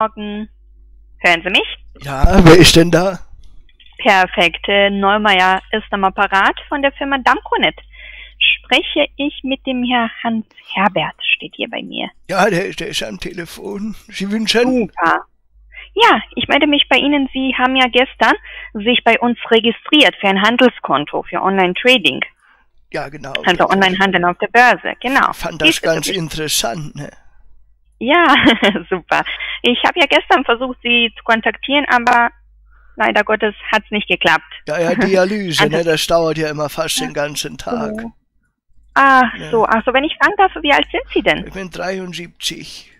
Morgen. Hören Sie mich? Ja, wer ist denn da? Perfekt. Neumeier ist am Apparat von der Firma Damconet. Spreche ich mit dem Herr Hans Herbert, steht hier bei mir. Ja, der ist am Telefon. Sie wünschen? Super. Ja, ich melde mich bei Ihnen. Sie haben ja gestern sich bei uns registriert für ein Handelskonto, für Online-Trading. Ja, genau. Also Online-Handeln auf der Börse, genau. Ich fand das ganz interessant, ne? Ja, super. Ich habe ja gestern versucht, Sie zu kontaktieren, aber leider Gottes hat es nicht geklappt. Ja, Dialyse, also, ne? Das dauert ja immer fast den ganzen Tag. So. Ach ja. So, ach so, wenn ich fragen darf, wie alt sind Sie denn? Ich bin 73.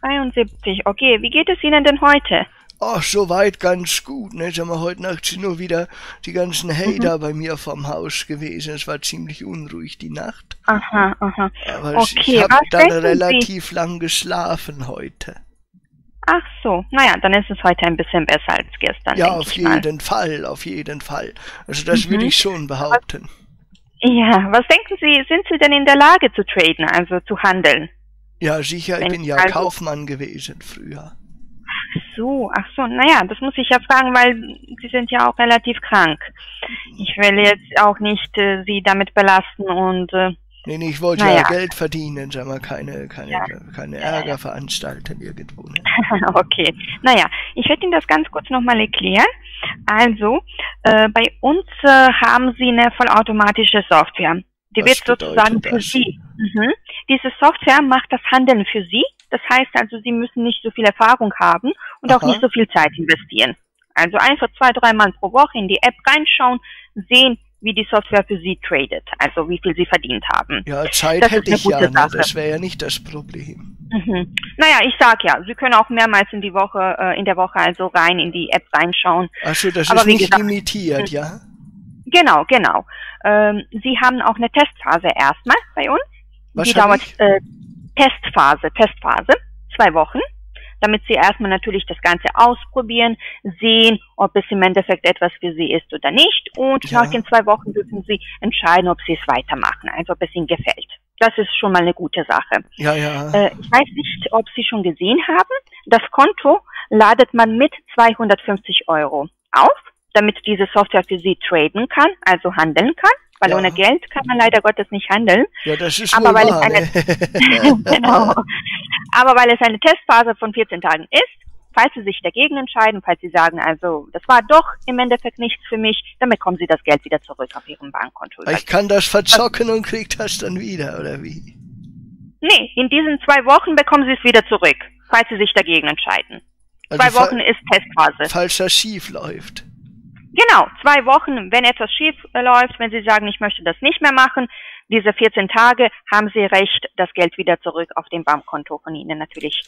73, okay. Wie geht es Ihnen denn heute? Ach, soweit ganz gut, ne? Ich sag mal, heute Nacht sind nur wieder die ganzen Hater bei mir vom Haus gewesen. Es war ziemlich unruhig, die Nacht. Aha, aha. Aber okay, ich habe dann relativ lang geschlafen heute. Ach so, naja, dann ist es heute ein bisschen besser als gestern. Ja, auf jeden Fall, auf jeden Fall. Also das würde ich schon behaupten. Ja, was denken Sie, sind Sie denn in der Lage zu traden, also zu handeln? Ja, sicher, ich bin ja Kaufmann gewesen früher. Ach so, naja, das muss ich ja fragen, weil Sie sind ja auch relativ krank. Ich will jetzt auch nicht Sie damit belasten und... nee, ich wollte ja Geld verdienen, sag mal, keine Ärger veranstalten irgendwo. Ne? Okay, naja, ich werde Ihnen das ganz kurz nochmal erklären. Also, bei uns haben Sie eine vollautomatische Software. Die wird sozusagen für Sie. Diese Software macht das Handeln für Sie. Das heißt also, Sie müssen nicht so viel Erfahrung haben und auch nicht so viel Zeit investieren. Also einfach 2-3 Mal pro Woche in die App reinschauen, sehen, wie die Software für Sie tradet, also wie viel Sie verdient haben. Ja, Zeit hätte ich ja nicht, das wäre ja nicht das Problem. Naja, ich sag ja, Sie können auch mehrmals in die Woche, also rein in die App reinschauen. Ach so, das ist nicht limitiert, ja? Genau, genau. Sie haben auch eine Testphase erstmal bei uns. Die dauert Testphase, 2 Wochen, damit Sie erstmal natürlich das Ganze ausprobieren, sehen, ob es im Endeffekt etwas für Sie ist oder nicht. Und nach den 2 Wochen dürfen Sie entscheiden, ob Sie es weitermachen, also ob es Ihnen gefällt. Das ist schon mal eine gute Sache. Ja, ja. Ich weiß nicht, ob Sie schon gesehen haben, das Konto ladet man mit 250 Euro auf, damit diese Software für Sie traden kann, also handeln kann. Weil ohne Geld kann man leider Gottes nicht handeln. Ja, das ist aber weil aber weil es eine Testphase von 14 Tagen ist, falls Sie sich dagegen entscheiden, falls Sie sagen, also das war doch im Endeffekt nichts für mich, dann bekommen Sie das Geld wieder zurück auf Ihrem Bankkonto. Ich kann das verzocken und kriege das dann wieder, oder wie? Nee, in diesen 2 Wochen bekommen Sie es wieder zurück, falls Sie sich dagegen entscheiden. Also 2 Wochen ist Testphase. Falls das schief läuft. Genau, 2 Wochen, wenn etwas schief läuft, wenn Sie sagen, ich möchte das nicht mehr machen, diese 14 Tage haben Sie recht, das Geld wieder zurück auf dem Bankkonto von Ihnen natürlich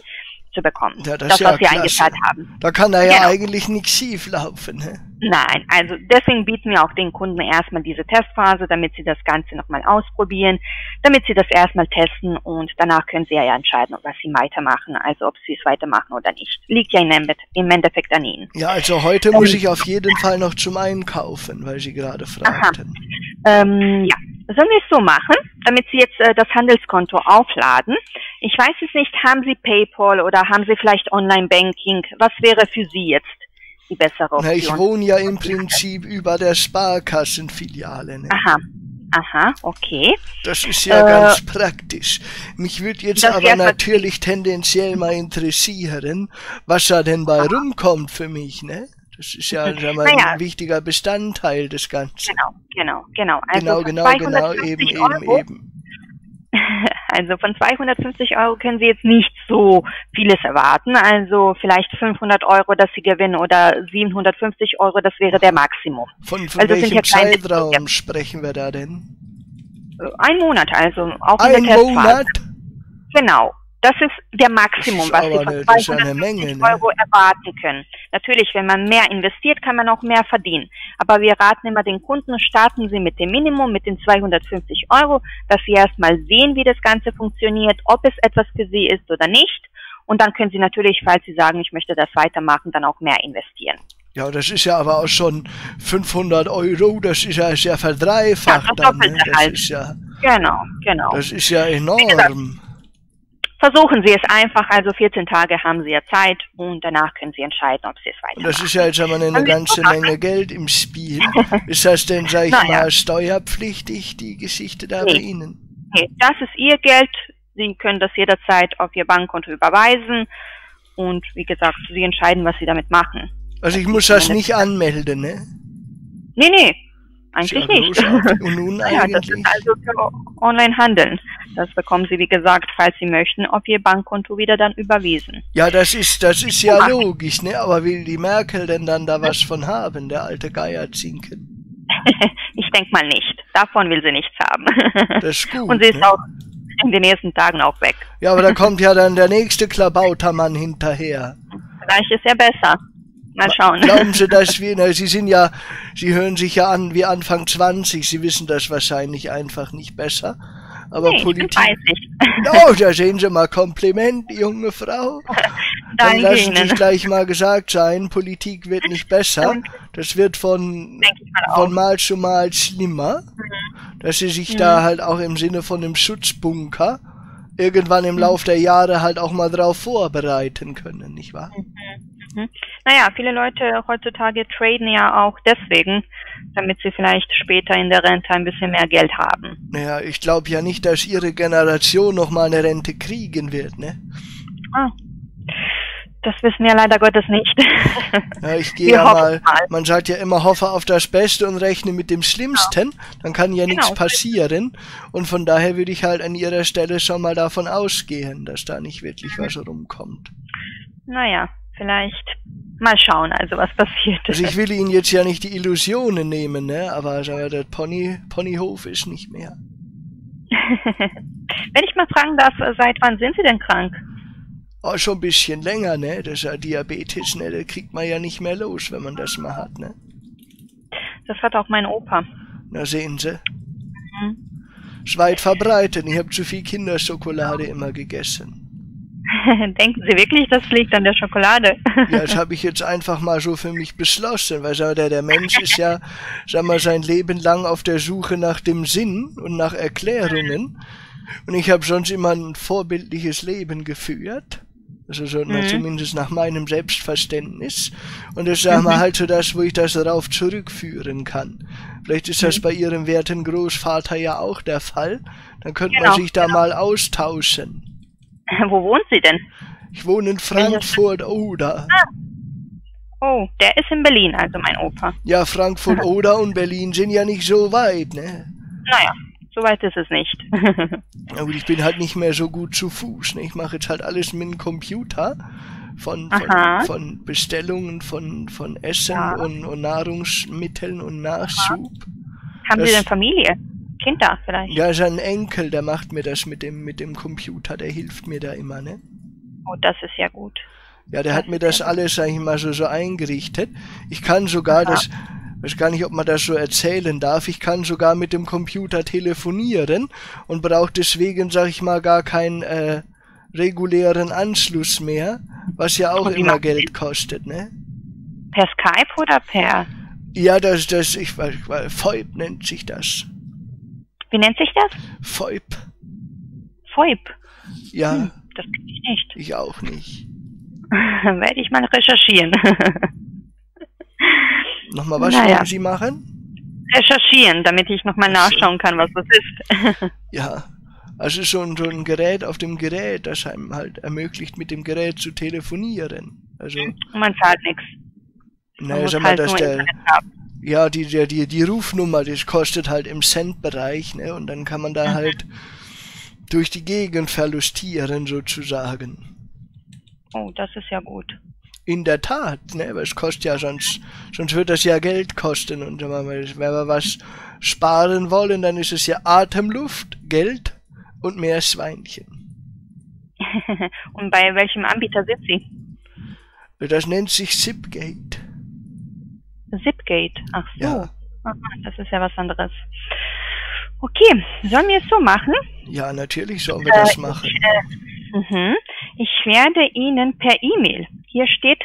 zu bekommen. Ja, das was Sie eingezahlt haben. Da kann da ja eigentlich nichts schief laufen. Ne? Nein, also deswegen bieten wir auch den Kunden erstmal diese Testphase, damit Sie das Ganze nochmal ausprobieren, damit Sie das erstmal testen und danach können Sie ja entscheiden, was Sie weitermachen, also ob Sie es weitermachen oder nicht. Liegt ja im Endeffekt an Ihnen. Ja, also heute muss ich auf jeden Fall noch zum Einkaufen, weil Sie gerade fragten. Ja. Sollen wir es so machen, damit Sie jetzt das Handelskonto aufladen? Ich weiß es nicht, haben Sie PayPal oder haben Sie vielleicht Online-Banking? Was wäre für Sie jetzt die bessere Option? Na, ich wohne ja im Prinzip über der Sparkassenfiliale. Ne? Aha, aha, okay. Das ist ja ganz praktisch. Mich würde jetzt aber natürlich tendenziell mal interessieren, was da denn bei rumkommt für mich, ne? Das ist ja, sagen wir mal, ein wichtiger Bestandteil des Ganzen. Genau, genau, genau. Also eben. Also von 250 Euro können Sie jetzt nicht so vieles erwarten. Also vielleicht 500 Euro, dass Sie gewinnen oder 750 Euro, das wäre der Maximum. Von welchem Zeitraum sprechen wir da denn? 1 Monat, also auch in der Testphase. 1 Monat? Genau. Das ist der Maximum, was Sie von 250 Euro erwarten können. Natürlich, wenn man mehr investiert, kann man auch mehr verdienen. Aber wir raten immer den Kunden, starten Sie mit dem Minimum, mit den 250 Euro, dass Sie erstmal sehen, wie das Ganze funktioniert, ob es etwas für Sie ist oder nicht. Und dann können Sie natürlich, falls Sie sagen, ich möchte das weitermachen, dann auch mehr investieren. Ja, das ist ja aber auch schon 500 Euro, das ist ja sehr verdreifacht. Ja, das ist ja enorm. Versuchen Sie es einfach, also 14 Tage haben Sie ja Zeit und danach können Sie entscheiden, ob Sie es weitermachen. Das ist ja jetzt aber eine ganze Menge Geld im Spiel. Ist das denn, sag ich mal, steuerpflichtig, die Geschichte da bei Ihnen? Nee, das ist Ihr Geld. Sie können das jederzeit auf Ihr Bankkonto überweisen und wie gesagt, Sie entscheiden, was Sie damit machen. Also ich muss das nicht anmelden, ne? Nee, nee. Eigentlich nicht. Und nun eigentlich? Ja, das ist also für Online-Handeln. Das bekommen Sie, wie gesagt, falls Sie möchten, auf Ihr Bankkonto wieder dann überwiesen. Ja, das ist ja logisch, ne? Aber will die Merkel denn dann da was von haben, der alte Geierzinken? Ich denke mal nicht. Davon will sie nichts haben. Das ist gut. Und sie ist auch in den nächsten Tagen auch weg. Ja, aber da kommt ja dann der nächste Klabautermann hinterher. Vielleicht ist er besser. Mal schauen. Glauben Sie, dass wir, na, Sie sind ja, Sie hören sich ja an wie Anfang 20, Sie wissen das wahrscheinlich einfach nicht besser. Aber nee, Politik. Weiß ich. Oh, da sehen Sie mal, Kompliment, junge Frau. Dann lassen Sie sich gleich mal gesagt sein, Politik wird nicht besser. Das wird von Mal zu Mal schlimmer, dass Sie sich da halt auch im Sinne von einem Schutzbunker irgendwann im Lauf der Jahre halt auch mal drauf vorbereiten können, nicht wahr? Naja, viele Leute heutzutage traden ja auch deswegen, damit sie vielleicht später in der Rente ein bisschen mehr Geld haben. Naja, ich glaube ja nicht, dass Ihre Generation nochmal eine Rente kriegen wird, ne? Ah, das wissen wir leider Gottes nicht. Ja, ich gehe ja mal, man sagt ja immer, hoffe auf das Beste und rechne mit dem Schlimmsten, dann kann ja nichts passieren. Und von daher würde ich halt an Ihrer Stelle schon mal davon ausgehen, dass da nicht wirklich was rumkommt. Naja. Vielleicht mal schauen, also was passiert. Also ich will Ihnen jetzt ja nicht die Illusionen nehmen, ne? Aber der Ponyhof ist nicht mehr. Wenn ich mal fragen darf, seit wann sind Sie denn krank? Oh, schon ein bisschen länger, ne? Das ist ja Diabetes, ne? Das kriegt man ja nicht mehr los, wenn man das mal hat, ne? Das hat auch mein Opa. Na, sehen Sie. Ist weit verbreitet. Ich habe zu viel Kinderschokolade immer gegessen. Denken Sie wirklich, das liegt an der Schokolade? Ja, das habe ich jetzt einfach mal so für mich beschlossen, weil der Mensch ist ja, sagen wir, sein Leben lang auf der Suche nach dem Sinn und nach Erklärungen. Und ich habe sonst immer ein vorbildliches Leben geführt, also so, zumindest nach meinem Selbstverständnis. Und das sagen wir halt so das, wo ich das darauf zurückführen kann. Vielleicht ist das bei Ihrem werten Großvater ja auch der Fall. Dann könnte man sich da mal austauschen. Wo wohnt Sie denn? Ich wohne in Frankfurt-Oder. Ah. Oh, der ist in Berlin, also mein Opa. Ja, Frankfurt-Oder und Berlin sind ja nicht so weit, ne? Naja, so weit ist es nicht. Aber ich bin halt nicht mehr so gut zu Fuß, ne? Ich mache jetzt halt alles mit dem Computer. Von Bestellungen, von Essen und Nahrungsmitteln und Nachschub. Haben Sie denn Familie? Kinder vielleicht? Ja, ist ein Enkel, der macht mir das mit dem Computer, der hilft mir da immer, ne? Oh, das ist ja gut. Ja, der hat mir das alles, sag ich mal, so eingerichtet. Ich kann sogar das, weiß gar nicht, ob man das so erzählen darf, ich kann sogar mit dem Computer telefonieren und brauche deswegen, sag ich mal, gar keinen regulären Anschluss mehr, was ja auch immer Geld kostet, ne? Per Skype oder per? Ja, ich weiß, VoIP nennt sich das. Wie nennt sich das? VoIP. VoIP? Ja. Das kenne ich nicht. Ich auch nicht. Werde ich mal recherchieren. Nochmal, was wollen Sie machen? Recherchieren, damit ich nochmal nachschauen kann, was das ist. Ja, also so ein Gerät auf dem Gerät, das einem halt ermöglicht, mit dem Gerät zu telefonieren. Also, und man zahlt nichts. Naja, sag mal, dass der... Ja, die Rufnummer, das kostet halt im Centbereich, ne? Und dann kann man da halt durch die Gegend verlustieren, sozusagen. Oh, das ist ja gut. In der Tat, ne? Weil es kostet ja sonst wird das ja Geld kosten. Und wenn wir was sparen wollen, dann ist es ja Atemluft, Geld und mehr Schweinchen. Und bei welchem Anbieter sind Sie? Das nennt sich Sipgate. Sipgate, ach so. Ja. Aha, das ist ja was anderes. Okay, sollen wir es so machen? Ja, natürlich sollen wir das machen. Ich werde Ihnen per E-Mail, hier steht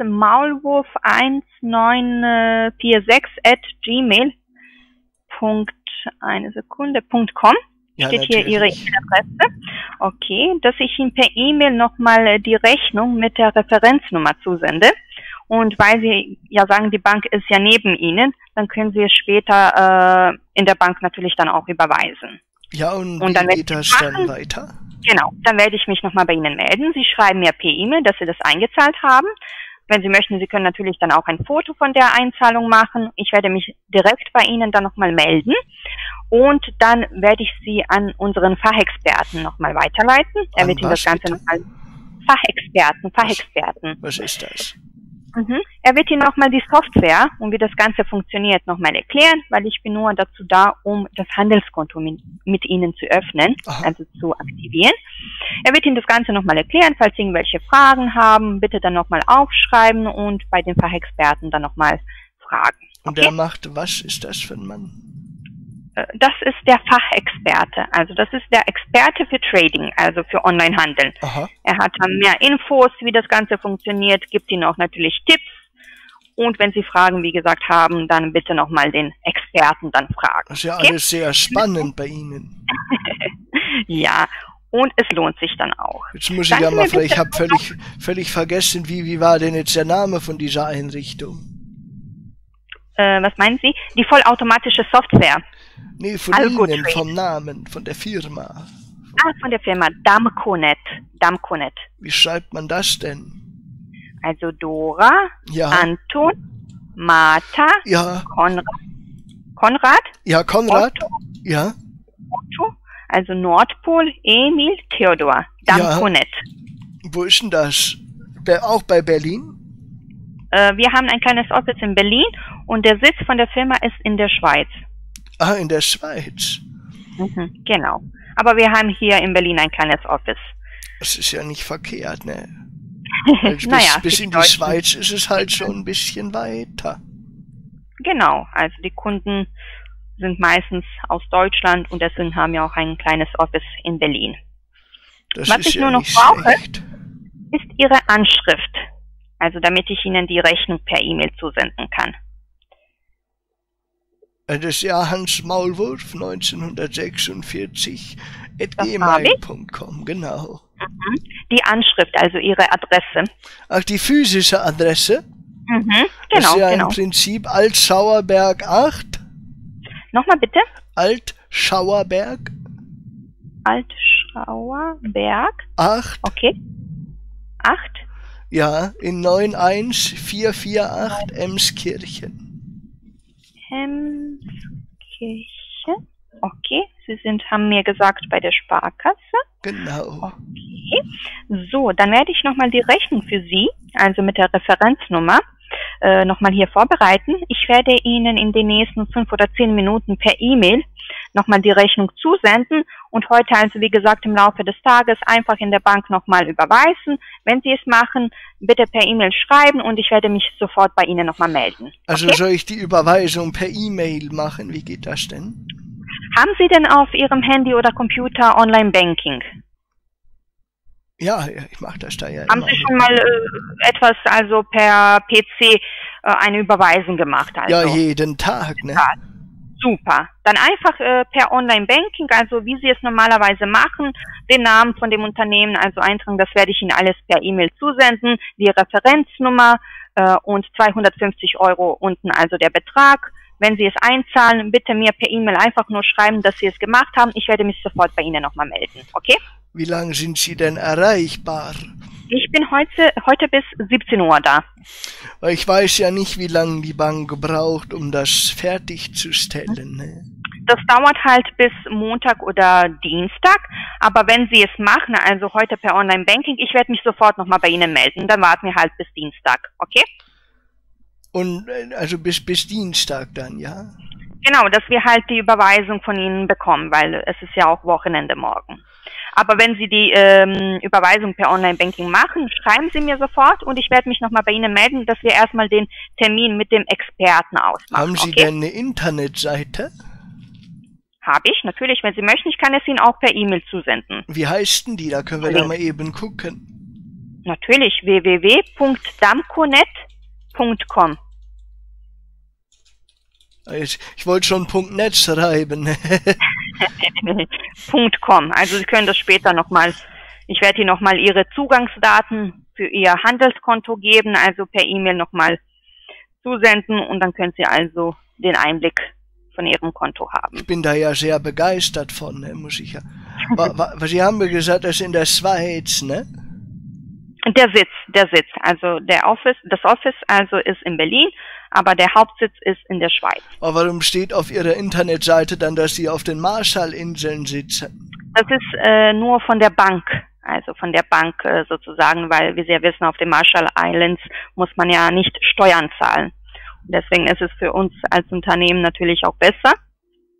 hansmaulwurf1946@gmail.com, Ja, steht natürlich. Hier Ihre E-Mail-Adresse. Okay, dass ich Ihnen per E-Mail nochmal die Rechnung mit der Referenznummer zusende. Und weil Sie ja sagen, die Bank ist ja neben Ihnen, dann können Sie es später in der Bank natürlich dann auch überweisen. Ja, und dann geht das dann weiter? Genau, dann werde ich mich nochmal bei Ihnen melden. Sie schreiben mir per E-Mail, dass Sie das eingezahlt haben. Wenn Sie möchten, Sie können natürlich dann auch ein Foto von der Einzahlung machen. Ich werde mich direkt bei Ihnen dann nochmal melden. Und dann werde ich Sie an unseren Fachexperten nochmal weiterleiten. Er wird Ihnen das Ganze nochmal... Fachexperten. Was ist das? Mhm. Er wird Ihnen nochmal die Software und wie das Ganze funktioniert nochmal erklären, weil ich bin nur dazu da, um das Handelskonto mit Ihnen zu öffnen, also zu aktivieren. Er wird Ihnen das Ganze nochmal erklären, falls Sie irgendwelche Fragen haben, bitte dann nochmal aufschreiben und bei den Fachexperten dann nochmal fragen. Okay? Und er macht, was ist das für ein Mann? Das ist der Fachexperte, also das ist der Experte für Trading, also für Onlinehandel. Er hat mehr Infos, wie das Ganze funktioniert, gibt Ihnen auch natürlich Tipps. Und wenn Sie Fragen, wie gesagt, haben, dann bitte nochmal den Experten dann fragen. Das ist ja alles sehr spannend bei Ihnen. Ja, und es lohnt sich dann auch. Jetzt muss ich ja mal fragen, ich habe völlig vergessen, wie war denn jetzt der Name von dieser Einrichtung? Was meinen Sie? Die vollautomatische Software. Nee, von Ihnen, vom Namen, von der Firma. Ah, von der Firma Damconet. Damconet. Wie schreibt man das denn? Also Dora, ja. Anton, Martha, ja. Konrad? Ja, Konrad. Otto, ja. Otto, also Nordpol, Emil, Theodor. Damconet. Ja. Wo ist denn das? Auch bei Berlin? Wir haben ein kleines Office in Berlin und der Sitz von der Firma ist in der Schweiz. Ah, in der Schweiz. Mhm, genau. Aber wir haben hier in Berlin ein kleines Office. Das ist ja nicht verkehrt, ne? Also bis in die Schweiz ist es halt schon ein bisschen weiter. Genau, also die Kunden sind meistens aus Deutschland und deswegen haben wir auch ein kleines Office in Berlin. Was ich nur noch brauche, ist Ihre Anschrift. Also damit ich Ihnen die Rechnung per E-Mail zusenden kann. Das Jahr Hans Maulwurf 1946 @gmail.com, genau. Die Anschrift, also Ihre Adresse. Ach, die physische Adresse? Mhm, genau. Das ist ja im Prinzip Altschauerberg 8. Nochmal bitte? Altschauerberg. Altschauerberg. 8. Okay. 8. Ja, in 91448 Emskirchen. Hemskirchen. Okay, Sie haben mir gesagt, bei der Sparkasse. Genau. Okay, so, dann werde ich nochmal die Rechnung für Sie, also mit der Referenznummer, nochmal hier vorbereiten. Ich werde Ihnen in den nächsten 5 oder 10 Minuten per E-Mail nochmal die Rechnung zusenden und heute also, wie gesagt, im Laufe des Tages einfach in der Bank nochmal überweisen. Wenn Sie es machen, bitte per E-Mail schreiben und ich werde mich sofort bei Ihnen nochmal melden. Also soll ich die Überweisung per E-Mail machen? Wie geht das denn? Haben Sie denn auf Ihrem Handy oder Computer Online-Banking? Ja, ich mache das da ja immer. Haben Sie schon mal etwas, also per PC, eine Überweisung gemacht? Also? Ja, jeden Tag, ne? Ja. Super. Dann einfach per Online-Banking, also wie Sie es normalerweise machen, den Namen von dem Unternehmen also eintragen, das werde ich Ihnen alles per E-Mail zusenden, die Referenznummer und 250 € unten also der Betrag. Wenn Sie es einzahlen, bitte mir per E-Mail einfach nur schreiben, dass Sie es gemacht haben. Ich werde mich sofort bei Ihnen nochmal melden, okay? Wie lange sind Sie denn erreichbar? Ich bin heute bis 17 Uhr da. Ich weiß ja nicht, wie lange die Bank braucht, um das fertigzustellen. Ne? Das dauert halt bis Montag oder Dienstag. Aber wenn Sie es machen, also heute per Online-Banking, ich werde mich sofort nochmal bei Ihnen melden. Dann warten wir halt bis Dienstag, okay? Und also bis Dienstag dann, ja? Genau, dass wir halt die Überweisung von Ihnen bekommen, weil es ist ja auch Wochenende morgen. Aber wenn Sie die Überweisung per Online-Banking machen, schreiben Sie mir sofort und ich werde mich nochmal bei Ihnen melden, dass wir erstmal den Termin mit dem Experten ausmachen. Haben Sie denn eine Internetseite? Habe ich, natürlich. Wenn Sie möchten, ich kann es Ihnen auch per E-Mail zusenden. Wie heißt denn die? Da können wir da mal eben gucken. Natürlich, www.damconet.com. Ich wollte schon .net schreiben. .com. Also Sie können das später nochmal, ich werde Ihnen nochmal Ihre Zugangsdaten für Ihr Handelskonto geben, also per E-Mail nochmal zusenden und dann können Sie also den Einblick von Ihrem Konto haben. Ich bin da ja sehr begeistert von, ne, muss ich ja. Sie haben mir gesagt, das ist in der Schweiz, ne? Der Sitz, also das Office also ist in Berlin, aber der Hauptsitz ist in der Schweiz. Aber warum steht auf Ihrer Internetseite dann, dass Sie auf den Marshallinseln sitzen? Das ist nur von der Bank, also von der Bank sozusagen, weil, wie Sie ja wissen, auf den Marshall Islands muss man ja nicht Steuern zahlen. Und deswegen ist es für uns als Unternehmen natürlich auch besser.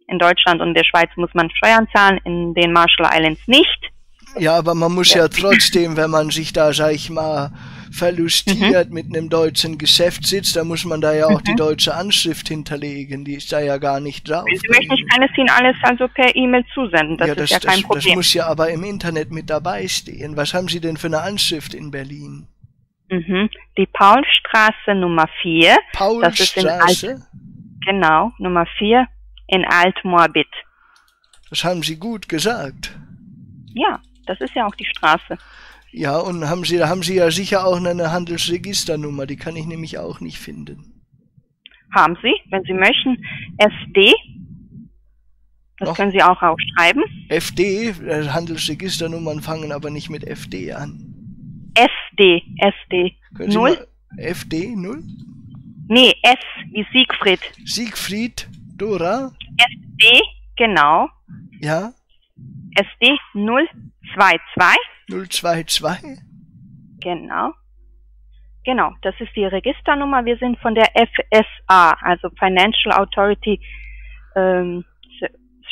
In Deutschland und der Schweiz muss man Steuern zahlen, in den Marshall Islands nicht. Ja, aber man muss ja trotzdem, wenn man sich da, sag ich mal, verlustiert mit einem deutschen Geschäftssitz, da muss man da ja auch die deutsche Anschrift hinterlegen, die ist da ja gar nicht drauf. Sie möchten, ich kann es Ihnen alles also per E-Mail zusenden, das ist ja kein Problem. Das muss ja aber im Internet mit dabei stehen. Was haben Sie denn für eine Anschrift in Berlin? Die Paulstraße Nummer 4. Paulstraße? Genau, Nummer 4 in Altmoabit. Das haben Sie gut gesagt. Ja. Das ist ja auch die Straße. Ja, und haben Sie ja sicher auch eine Handelsregisternummer, die kann ich nämlich auch nicht finden. Haben Sie, wenn Sie möchten, SD. Das können Sie auch aufschreiben. FD, Handelsregisternummern fangen aber nicht mit FD an. SD. 0? FD, 0? Nee, S wie Siegfried. Siegfried, Dora? SD, genau. Ja. SD 022. 022? Genau. Genau, das ist die Registernummer. Wir sind von der FSA, also Financial Authority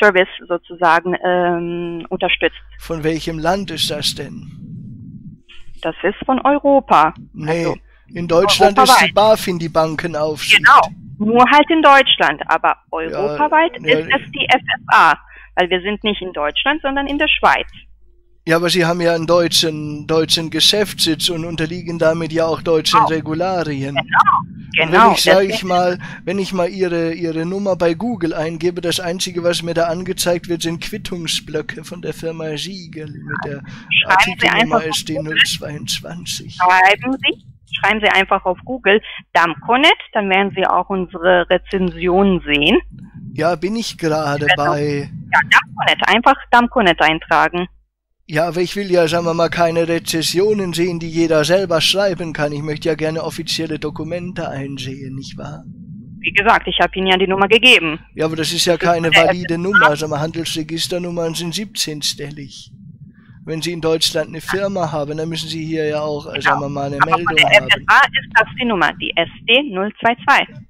Service sozusagen, unterstützt. Von welchem Land ist das denn? Das ist von Europa. Nee, also in Deutschland ist die BaFin die Bankenaufsicht. Genau, nur halt in Deutschland, aber europaweit ist es die FSA. Weil wir sind nicht in Deutschland, sondern in der Schweiz. Ja, aber Sie haben ja einen deutschen Geschäftssitz und unterliegen damit ja auch deutschen Regularien. Genau. Und wenn ich mal Ihre Nummer bei Google eingebe, das Einzige, was mir da angezeigt wird, sind Quittungsblöcke von der Firma Siegel. Mit der Artikelnummer ist die 022. Schreiben Sie einfach auf Google Damconet, dann werden Sie auch unsere Rezensionen sehen. Ja, bin ich gerade bei. Ja, Damconet, einfach Damconet eintragen. Ja, aber ich will ja, sagen wir mal, keine Rezessionen sehen, die jeder selber schreiben kann. Ich möchte ja gerne offizielle Dokumente einsehen, nicht wahr? Wie gesagt, ich habe Ihnen ja die Nummer gegeben. Ja, aber das ist ja keine valide Nummer. Sagen wir, Handelsregisternummern sind 17-stellig. Wenn Sie in Deutschland eine Firma haben, dann müssen Sie hier ja auch, sagen wir mal, eine Meldung haben. Bei der FSA ist das die Nummer, die SD022.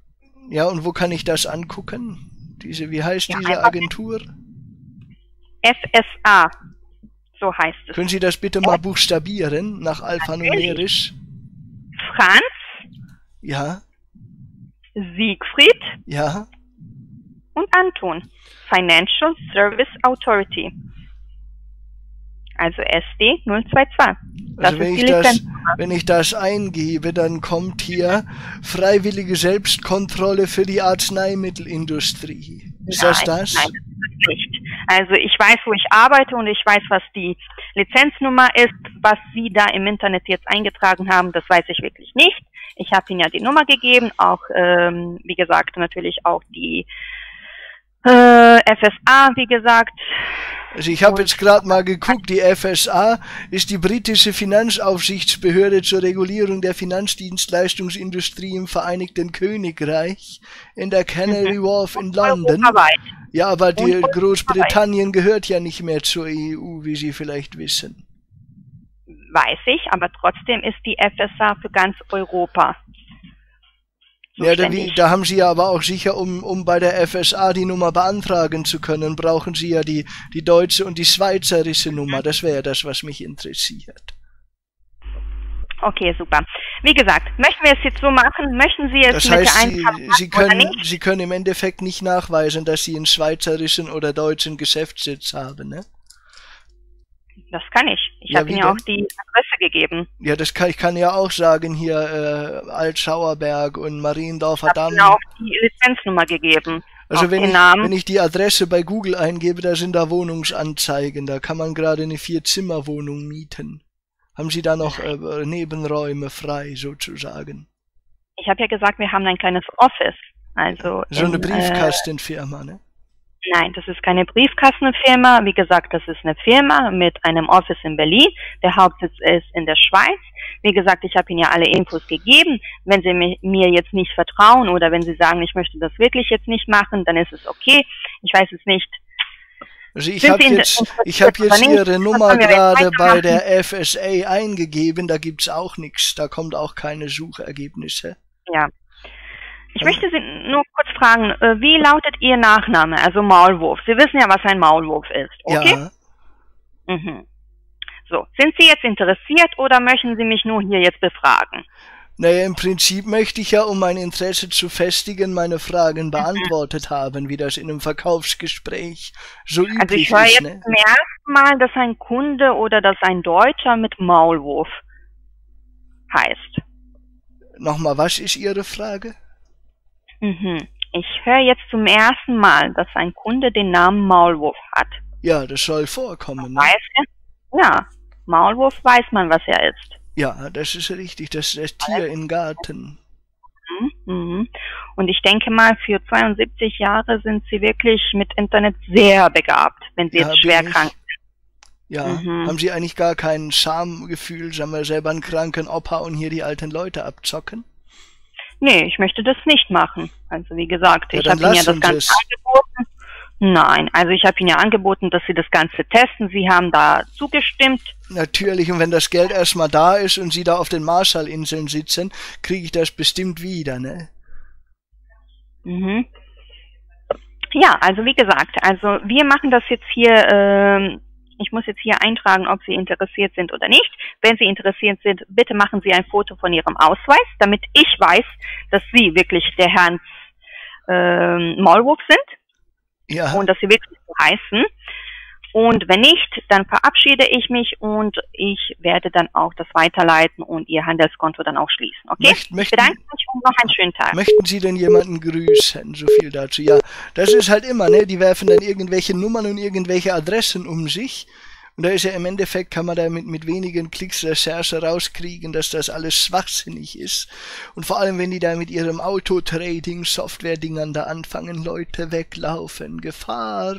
Ja, und wo kann ich das angucken? Wie heißt diese Agentur? FSA, so heißt es. Können Sie das bitte mal buchstabieren, nach alphanumerisch? Franz. Ja. Siegfried. Ja. Und Anton. Financial Service Authority. Also SD 022. Also wenn ich das eingebe, dann kommt hier freiwillige Selbstkontrolle für die Arzneimittelindustrie. Ist das? Nein, das ist nicht. Also ich weiß, wo ich arbeite und ich weiß, was die Lizenznummer ist. Was Sie da im Internet jetzt eingetragen haben, das weiß ich wirklich nicht. Ich habe Ihnen ja die Nummer gegeben, auch wie gesagt, natürlich auch die FSA, wie gesagt. Also ich habe jetzt gerade mal geguckt, die FSA ist die britische Finanzaufsichtsbehörde zur Regulierung der Finanzdienstleistungsindustrie im Vereinigten Königreich in der Canary Wharf in London. Ja, aber die Großbritannien gehört ja nicht mehr zur EU, wie Sie vielleicht wissen. Weiß ich, aber trotzdem ist die FSA für ganz Europa. Ja, da haben Sie ja aber auch sicher, um bei der FSA die Nummer beantragen zu können, brauchen Sie ja die deutsche und die schweizerische Nummer. Das wäre ja das, was mich interessiert. Okay, super. Wie gesagt, möchten wir es jetzt so machen? Möchten Sie jetzt Sie können im Endeffekt nicht nachweisen, dass Sie einen schweizerischen oder deutschen Geschäftssitz haben, ne? Das kann ich. Ich habe Ihnen ja auch die Adresse gegeben. Ja, ich kann ja auch sagen, hier Altschauerberg und Mariendorfer Damm. Ich habe Ihnen auch die Lizenznummer gegeben. Also wenn ich die Adresse bei Google eingebe, da sind da Wohnungsanzeigen, da kann man gerade eine 4-Zimmer-Wohnung mieten. Haben Sie da noch Nebenräume frei, sozusagen? Ich habe ja gesagt, wir haben ein kleines Office. Also so eine Briefkastenfirma, ne? Nein, das ist keine Briefkastenfirma. Wie gesagt, das ist eine Firma mit einem Office in Berlin. Der Hauptsitz ist in der Schweiz. Wie gesagt, ich habe Ihnen ja alle Infos gegeben. Wenn Sie mir jetzt nicht vertrauen oder wenn Sie sagen, ich möchte das wirklich jetzt nicht machen, dann ist es okay. Ich weiß es nicht. Also ich habe jetzt Ihre Nummer gerade bei der FSA eingegeben. Da gibt es auch nichts. Da kommt auch keine Suchergebnisse. Ja. Ich möchte Sie nur kurz fragen, wie lautet Ihr Nachname, also Maulwurf? Sie wissen ja, was ein Maulwurf ist, okay? Ja. Mhm. So, sind Sie jetzt interessiert oder möchten Sie mich nur hier jetzt befragen? Naja, im Prinzip möchte ich ja, um mein Interesse zu festigen, meine Fragen beantwortet haben, wie das in einem Verkaufsgespräch so üblich ist. Also ich höre jetzt zum ersten Mal, dass ein Kunde oder dass ein Deutscher mit Maulwurf heißt. Nochmal, was ist Ihre Frage? Ich höre jetzt zum ersten Mal, dass ein Kunde den Namen Maulwurf hat. Ja, das soll vorkommen. Ne? Ja, Maulwurf weiß man, was er ist. Ja, das ist richtig, das ist das Tier im Garten. Und ich denke mal, für 72 Jahre sind Sie wirklich mit Internet sehr begabt, wenn Sie jetzt schwer krank sind. Ja, haben Sie eigentlich gar kein Schamgefühl, sagen wir selber einen kranken Opa und hier die alten Leute abzocken? Nee, ich möchte das nicht machen. Also wie gesagt, ja, ich habe Ihnen ja das Ganze angeboten. Nein, also ich habe Ihnen ja angeboten, dass Sie das Ganze testen. Sie haben da zugestimmt. Natürlich, und wenn das Geld erstmal da ist und Sie da auf den Marshallinseln sitzen, kriege ich das bestimmt wieder, ne? Mhm. Ja, also wie gesagt, also wir machen das jetzt hier, ich muss jetzt hier eintragen, ob Sie interessiert sind oder nicht. Wenn Sie interessiert sind, bitte machen Sie ein Foto von Ihrem Ausweis, damit ich weiß, dass Sie wirklich der Herr Maulwurf sind. Ja. Und dass Sie wirklich so heißen. Und wenn nicht, dann verabschiede ich mich und ich werde dann auch das weiterleiten und Ihr Handelskonto dann auch schließen. Okay? Ich bedanke mich und noch einen schönen Tag. Möchten Sie denn jemanden grüßen? So viel dazu. Ja, das ist halt immer, ne? Die werfen dann irgendwelche Nummern und irgendwelche Adressen um sich. Und da ist ja im Endeffekt, kann man da mit wenigen Klicks Recherche rauskriegen, dass das alles schwachsinnig ist. Und vor allem, wenn die da mit ihrem Autotrading-Software-Dingern da anfangen, Leute weglaufen. Gefahr!